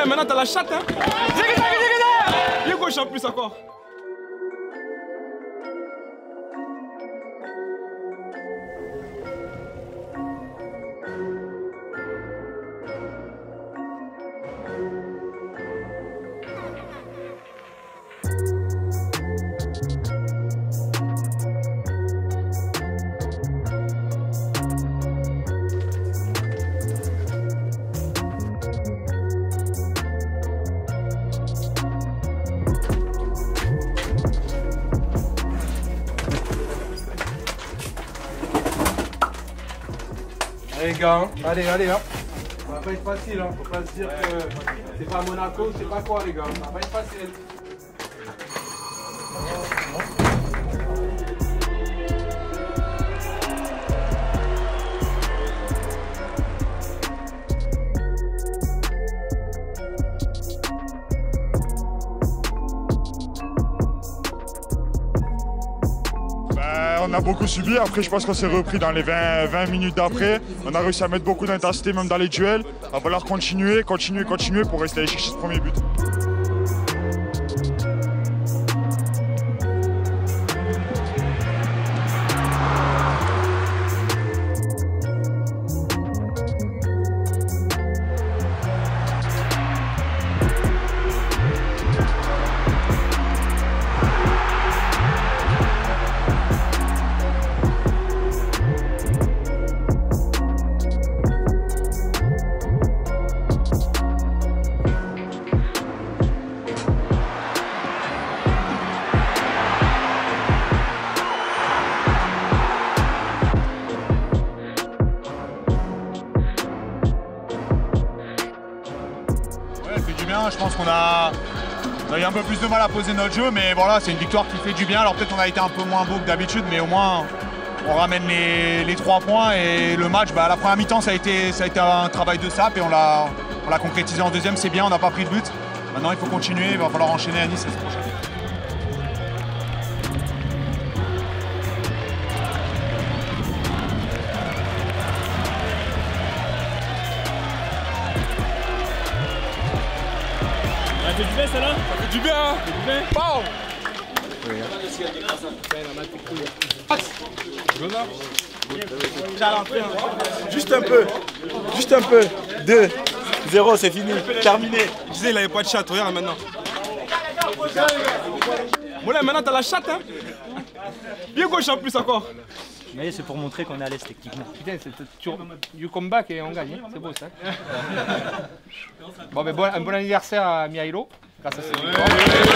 là, maintenant t'as la chatte, hein. Il gauche en plus encore. Allez, gars, hein. Allez, allez, là. Ça va pas être facile, hein. Faut pas se dire que c'est pas Monaco, c'est pas quoi, les gars. Ça va pas être facile. On a beaucoup subi, après je pense qu'on s'est repris dans les 20 minutes d'après. On a réussi à mettre beaucoup d'intensité même dans les duels. Il va falloir continuer pour rester allé chercher ce premier but. Je pense qu'on a eu un peu plus de mal à poser notre jeu, mais voilà, c'est une victoire qui fait du bien. Alors peut-être on a été un peu moins beau que d'habitude, mais au moins on ramène les 3 points. Et le match, bah, la première mi-temps, ça a été un travail de sape et on l'a concrétisé en deuxième. C'est bien, on n'a pas pris de but. Maintenant, il faut continuer, il va falloir enchaîner à Nice la semaine prochaine. Ça fait du bien, celle-là? Ça fait du bien, hein? Pow! Juste un peu. 2-0, c'est fini, terminé. Je disais, il avait pas de chatte, regarde maintenant. Bon là, maintenant, t'as la chatte, hein? Bien gauche en plus encore. Mais c'est pour montrer qu'on est à l'aise techniquement. Putain, you come back et on gagne, c'est beau ça. Bon, mais bon anniversaire à Mihailo, grâce à cette victoire.